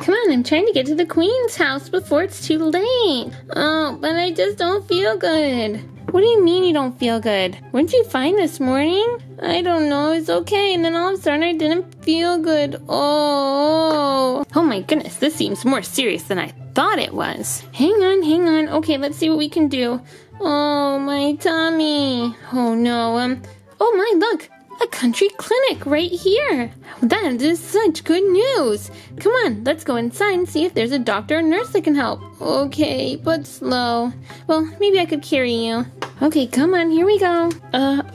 Come on, I'm trying to get to the Queen's house before it's too late. Oh, but I just don't feel good. What do you mean you don't feel good? What did you find this morning? I don't know, it's okay, and then all of a sudden I didn't feel good. Oh my goodness, this seems more serious than I thought it was. Hang on. Okay, let's see what we can do. Oh, my tummy. Oh no, oh my, look. A country clinic right here. That is such good news. Come on, let's go inside and see if there's a doctor or nurse that can help. Okay, but slow. Well, maybe I could carry you. Okay, come on, here we go.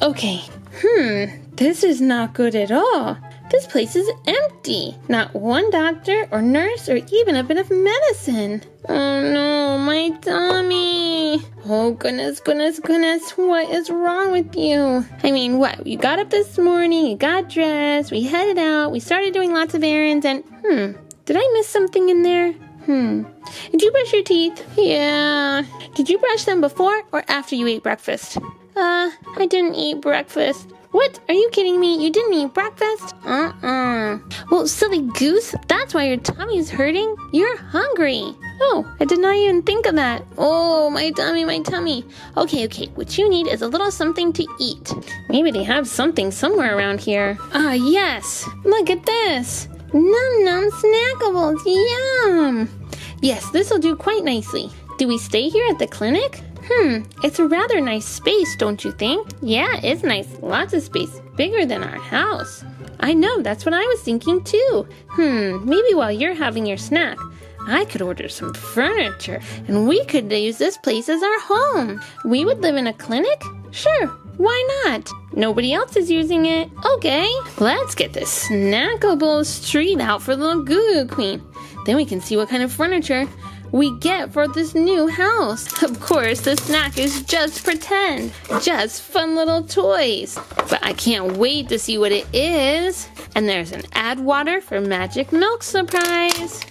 Okay. This is not good at all. This place is empty. Not one doctor or nurse or even a bit of medicine. Oh no, my tummy. Oh goodness. What is wrong with you? I mean, what? You got up this morning, you got dressed, we headed out, we started doing lots of errands, and did I miss something in there? Did you brush your teeth? Yeah. Did you brush them before or after you ate breakfast? I didn't eat breakfast. What? Are you kidding me? You didn't eat breakfast? Well, silly goose, that's why your tummy's hurting. You're hungry. Oh, I did not even think of that. Oh, my tummy. Okay. What you need is a little something to eat. Maybe they have something somewhere around here. Yes. Look at this. Num-num snackables. Yum. Yes, this'll do quite nicely. Do we stay here at the clinic? It's a rather nice space, don't you think? Yeah, it's nice. Lots of space. Bigger than our house. I know, that's what I was thinking too. Maybe while you're having your snack, I could order some furniture and we could use this place as our home. We would live in a clinic? Sure, why not? Nobody else is using it. Okay, let's get this snackable street out for the Goo Goo Queen. Then we can see what kind of furniture we get for this new house. Of course, the snack is just pretend, just fun little toys. But I can't wait to see what it is. And there's an Add Water for Magic Milk Surprise.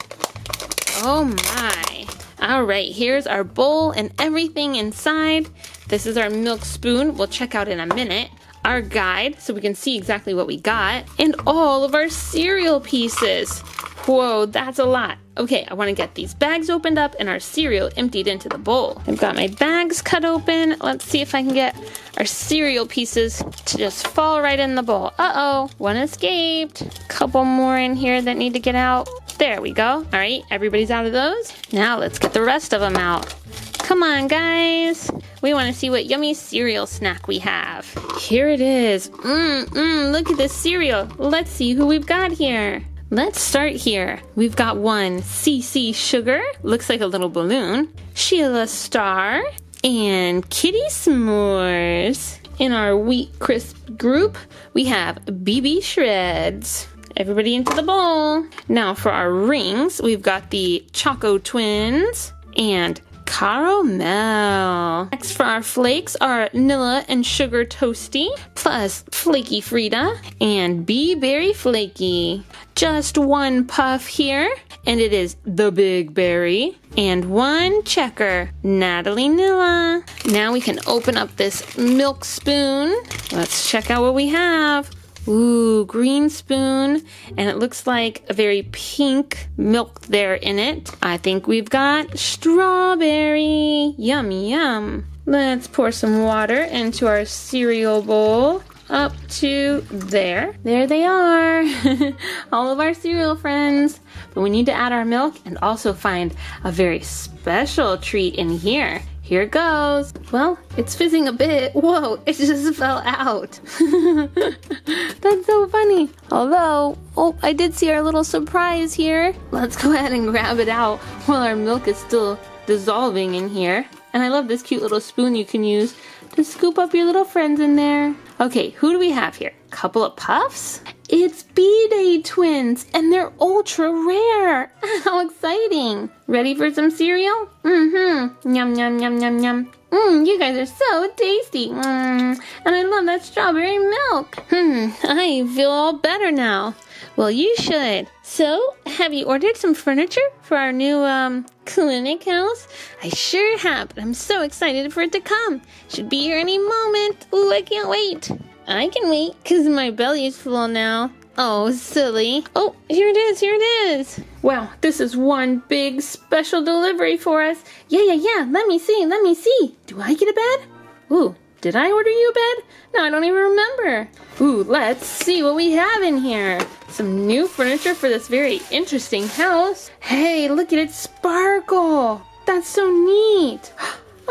Oh my. All right, here's our bowl and everything inside. This is our milk spoon. We'll check out in a minute. Our guide, so we can see exactly what we got. And all of our cereal pieces. Whoa, that's a lot. Okay, I want to get these bags opened up and our cereal emptied into the bowl. I've got my bags cut open. Let's see if I can get our cereal pieces to just fall right in the bowl. Uh-oh, one escaped. Couple more in here that need to get out. There we go. All right, everybody's out of those. Now let's get the rest of them out. Come on, guys. We want to see what yummy cereal snack we have. Here it is. Look at this cereal. Let's see who we've got here. Let's start here. We've got one CC Sugar, looks like a little balloon, Sheila Star, and Kitty S'mores. In our wheat crisp group, we have BB Shreds. Everybody into the bowl. Now for our rings, we've got the Choco Twins and Caramel. Next for our flakes are Nilla and Sugar Toasty, plus Flaky Frida and Bee Berry Flaky. Just one puff here, and it is the Big Berry. And one checker, Natalie Nilla. Now we can open up this milk spoon. Let's check out what we have. Ooh, green spoon, and it looks like a very pink milk there in it. I think we've got strawberry. Yum. Let's pour some water into our cereal bowl up to there. There they are. All of our cereal friends. But we need to add our milk and also find a very special treat in here. Here it goes. Well, it's fizzing a bit. Whoa, it just fell out. That's so funny. Although, oh, I did see our little surprise here. Let's go ahead and grab it out while our milk is still dissolving in here. And I love this cute little spoon you can use to scoop up your little friends in there. Okay, who do we have here? Couple of puffs? It's B-Day Twins, and they're ultra rare. How exciting. Ready for some cereal? Yum. You guys are so tasty. And I love that strawberry milk. I feel all better now. Well, you should. So, have you ordered some furniture for our new clinic house? I sure have, but I'm so excited for it to come. Should be here any moment. Ooh, I can't wait. I can wait, because my belly's full now. Oh, silly. Oh, here it is, here it is. Wow, this is one big special delivery for us. Yeah, let me see. Do I get a bed? Ooh, did I order you a bed? No, I don't even remember. Ooh, let's see what we have in here. Some new furniture for this very interesting house. Hey, look at it sparkle. That's so neat.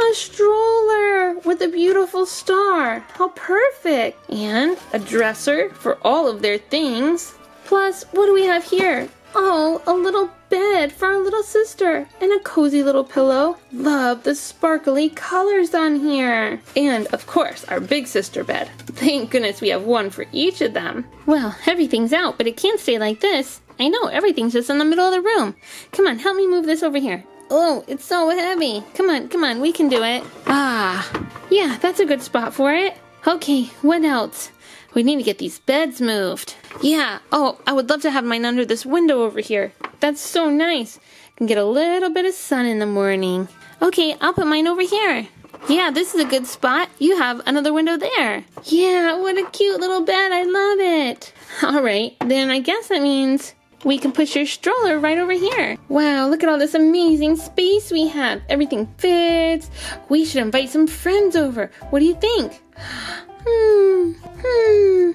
A stroller with a beautiful star. How perfect. And a dresser for all of their things. Plus, what do we have here? Oh, a little bed for our little sister and a cozy little pillow. Love the sparkly colors on here. And, of course, our big sister bed. Thank goodness we have one for each of them. Well, everything's out, but it can't stay like this. I know, everything's just in the middle of the room. Come on, help me move this over here. Oh, it's so heavy. Come on, we can do it. Ah, yeah, that's a good spot for it. Okay, what else? We need to get these beds moved. Yeah, oh, I would love to have mine under this window over here. That's so nice. I can get a little bit of sun in the morning. Okay, I'll put mine over here. Yeah, this is a good spot. You have another window there. Yeah, what a cute little bed. I love it. All right, then I guess that means we can push your stroller right over here. Wow, look at all this amazing space we have. Everything fits. We should invite some friends over. What do you think? Oh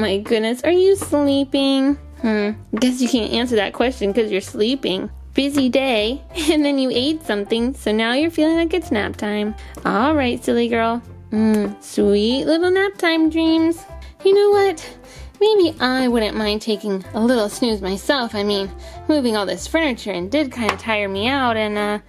my goodness, are you sleeping? Guess you can't answer that question because you're sleeping. Busy day, and then you ate something, so now you're feeling like it's nap time. All right, silly girl. Sweet little nap time dreams. You know what? Maybe I wouldn't mind taking a little snooze myself. I mean, moving all this furniture and did kind of tire me out and,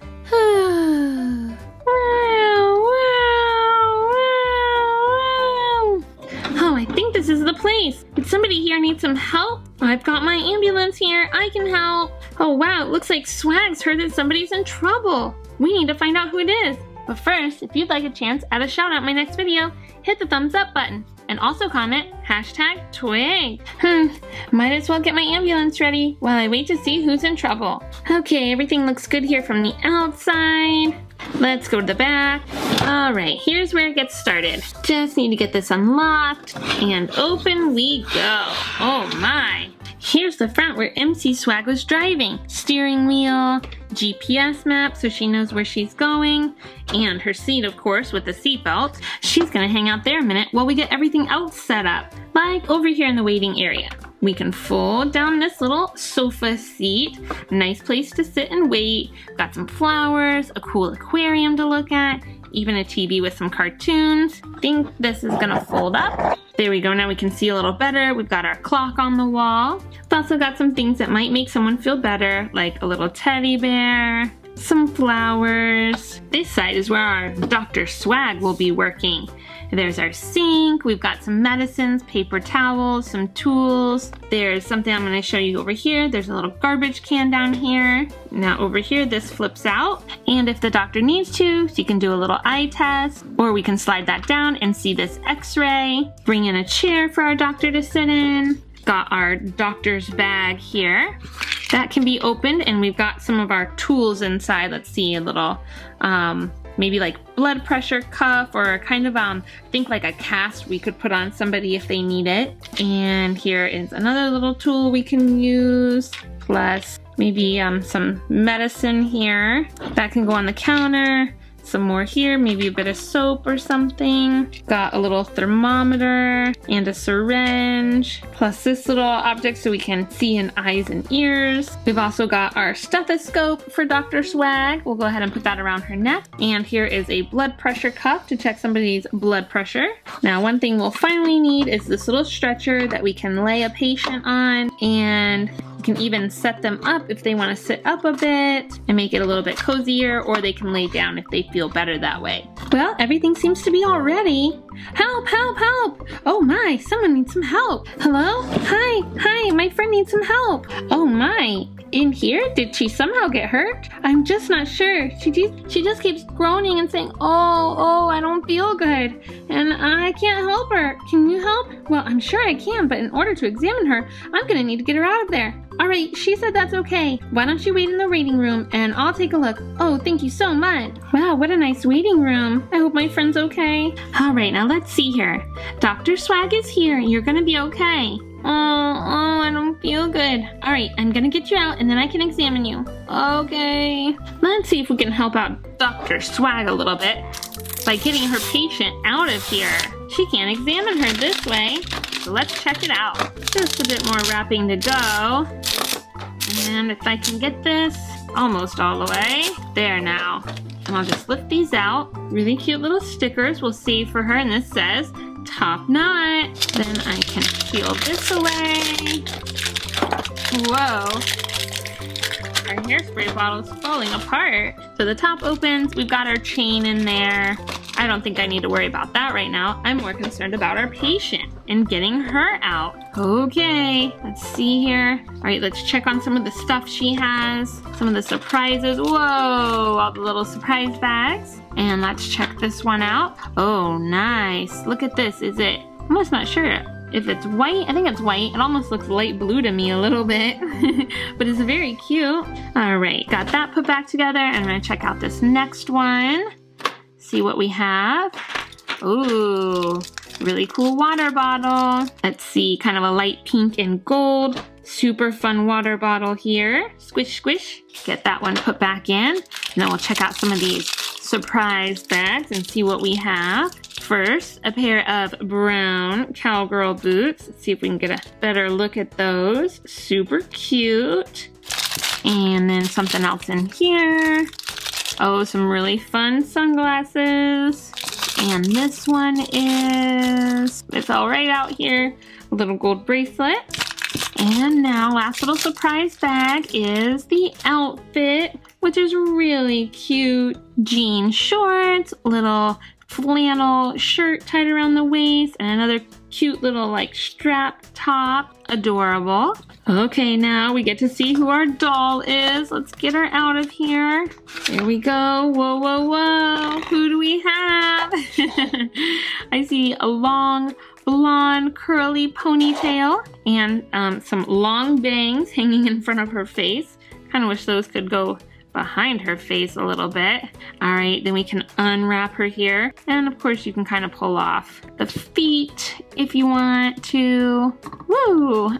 Oh, I think this is the place. Did somebody here need some help? I've got my ambulance here. I can help. Oh, wow. It looks like Swag's heard that somebody's in trouble. We need to find out who it is. But first, if you'd like a chance at a shout out in my next video, hit the thumbs up button. And also comment, #twig. Might as well get my ambulance ready while I wait to see who's in trouble. Okay, everything looks good here from the outside. Let's go to the back. All right, here's where it gets started. Just need to get this unlocked. And open we go. Oh my. Here's the front where MC Swag was driving. Steering wheel, GPS map so she knows where she's going, and her seat, of course, with the seatbelt. She's gonna hang out there a minute while we get everything else set up, like over here in the waiting area. We can fold down this little sofa seat. Nice place to sit and wait. Got some flowers, a cool aquarium to look at, even a TV with some cartoons. Think this is gonna fold up. There we go, now we can see a little better. We've got our clock on the wall. We've also got some things that might make someone feel better, like a little teddy bear, some flowers. This side is where our Dr. Swag will be working. There's our sink, we've got some medicines, paper towels, some tools. There's something I'm gonna show you over here. There's a little garbage can down here. Now over here, this flips out. And if the doctor needs to, she can do a little eye test, or we can slide that down and see this x-ray. Bring in a chair for our doctor to sit in. Got our doctor's bag here. That can be opened and we've got some of our tools inside. Let's see, a little, maybe like blood pressure cuff or kind of, think like a cast we could put on somebody if they need it. And here is another little tool we can use, plus maybe some medicine here. That can go on the counter. Some more here, maybe a bit of soap or something. Got a little thermometer and a syringe, plus this little object so we can see in eyes and ears. We've also got our stethoscope for Dr. Swag. We'll go ahead and put that around her neck. And here is a blood pressure cuff to check somebody's blood pressure. Now, one thing we'll finally need is this little stretcher that we can lay a patient on, and you can even set them up if they want to sit up a bit and make it a little bit cozier, or they can lay down if they feel better that way. Well, everything seems to be all ready. Help, help, help! Oh my, someone needs some help. Hello? Hi, my friend needs some help. Oh my, in here? Did she somehow get hurt? I'm just not sure. She just keeps groaning and saying, oh, I don't feel good, and I can't help her. Can you help? Well, I'm sure I can, but in order to examine her, I'm gonna need to get her out of there. Alright, she said that's okay. Why don't you wait in the waiting room and I'll take a look. Oh, thank you so much. Wow, what a nice waiting room. I hope my friend's okay. Alright, now let's see here. Dr. Swag is here. You're gonna be okay. Oh, I don't feel good. All right, I'm gonna get you out and then I can examine you. Okay. Let's see if we can help out Dr. Swag a little bit by getting her patient out of here. She can't examine her this way. So let's check it out. Just a bit more wrapping to go. And if I can get this almost all the way. There now. And I'll just lift these out. Really cute little stickers we'll see for her. And this says, top knot. Then I can peel this away. Whoa. Our hairspray bottle's falling apart. So the top opens. We've got our chain in there. I don't think I need to worry about that right now. I'm more concerned about our patient and getting her out. Okay, let's see here. All right, let's check on some of the stuff she has. Some of the surprises. Whoa, all the little surprise bags. And let's check this one out. Oh, nice. Look at this. Is it? I'm almost not sure if it's white. I think it's white. It almost looks light blue to me a little bit, but it's very cute. All right, got that put back together. I'm gonna check out this next one. See what we have. Ooh, really cool water bottle. Let's see, kind of a light pink and gold. Super fun water bottle here. Squish, squish. Get that one put back in. And then we'll check out some of these surprise bags and see what we have. First, a pair of brown cowgirl boots. Let's see if we can get a better look at those. Super cute. And then something else in here. Oh, some really fun sunglasses. And this one is, it's all right out here, a little gold bracelet. And now last little surprise bag is the outfit, which is really cute. Jean shorts, little flannel shirt tied around the waist, and another cute little like strap top. Adorable. Okay, now we get to see who our doll is. Let's get her out of here. There we go. Whoa, whoa, whoa. Who do we have? I see a long blonde curly ponytail and some long bangs hanging in front of her face. Kind of wish those could go behind her face a little bit. All right, then we can unwrap her here. And of course you can kind of pull off the feet if you want to. Woo!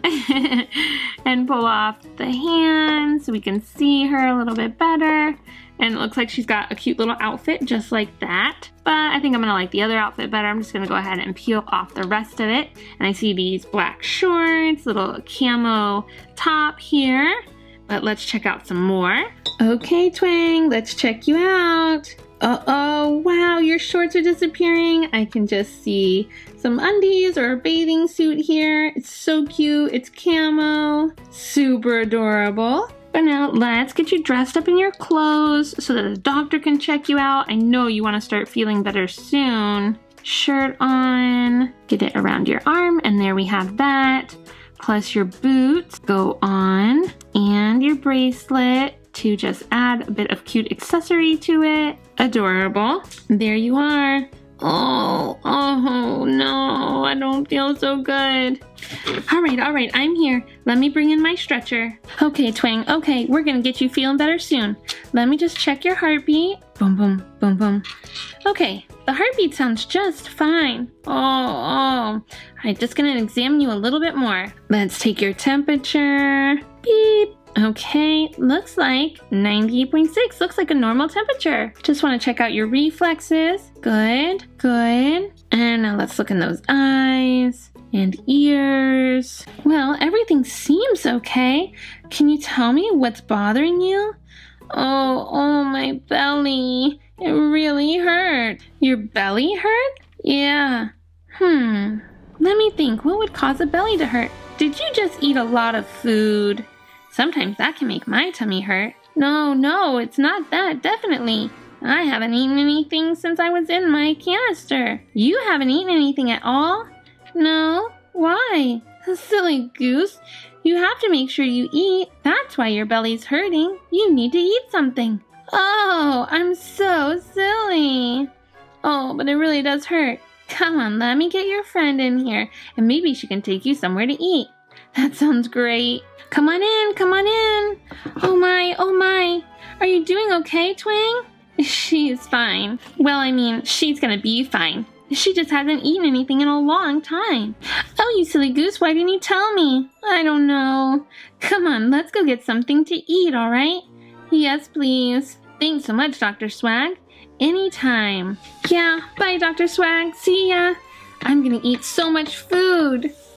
And pull off the hands so we can see her a little bit better. And it looks like she's got a cute little outfit just like that. But I think I'm gonna like the other outfit better. I'm just gonna go ahead and peel off the rest of it. And I see these black shorts, little camo top here. But let's check out some more. Okay, Twang, let's check you out. Uh-oh, wow, your shorts are disappearing. I can just see some undies or a bathing suit here. It's so cute, it's camo, super adorable. But now let's get you dressed up in your clothes so that the doctor can check you out. I know you wanna start feeling better soon. Shirt on, get it around your arm, and there we have that. Plus your boots, go on, and your bracelet to just add a bit of cute accessory to it. Adorable. There you are. Oh no, I don't feel so good. All right, I'm here. Let me bring in my stretcher. Okay, Twang, okay, we're gonna get you feeling better soon. Let me just check your heartbeat. Boom, boom, boom, boom. Okay, the heartbeat sounds just fine. Oh. I'm just gonna examine you a little bit more. Let's take your temperature. Beep. Okay, looks like 98.6, looks like a normal temperature. Just wanna check out your reflexes. Good, good. And now let's look in those eyes and ears. Well, everything seems okay. Can you tell me what's bothering you? Oh, my belly. It really hurt. Your belly hurt? Yeah. Let me think, what would cause a belly to hurt? Did you just eat a lot of food? Sometimes that can make my tummy hurt. No, it's not that, definitely. I haven't eaten anything since I was in my canister. You haven't eaten anything at all? No? Why? Silly goose. You have to make sure you eat. That's why your belly's hurting. You need to eat something. Oh, I'm so silly. Oh, but it really does hurt. Come on, let me get your friend in here, and maybe she can take you somewhere to eat. That sounds great. Come on in, come on in. Oh my. Are you doing okay, Twang? She's fine. Well, I mean, she's gonna be fine. She just hasn't eaten anything in a long time. Oh, you silly goose, why didn't you tell me? I don't know. Come on, let's go get something to eat, all right? Yes, please. Thanks so much, Dr. Swag. Anytime. Yeah, bye, Dr. Swag. See ya. I'm gonna eat so much food.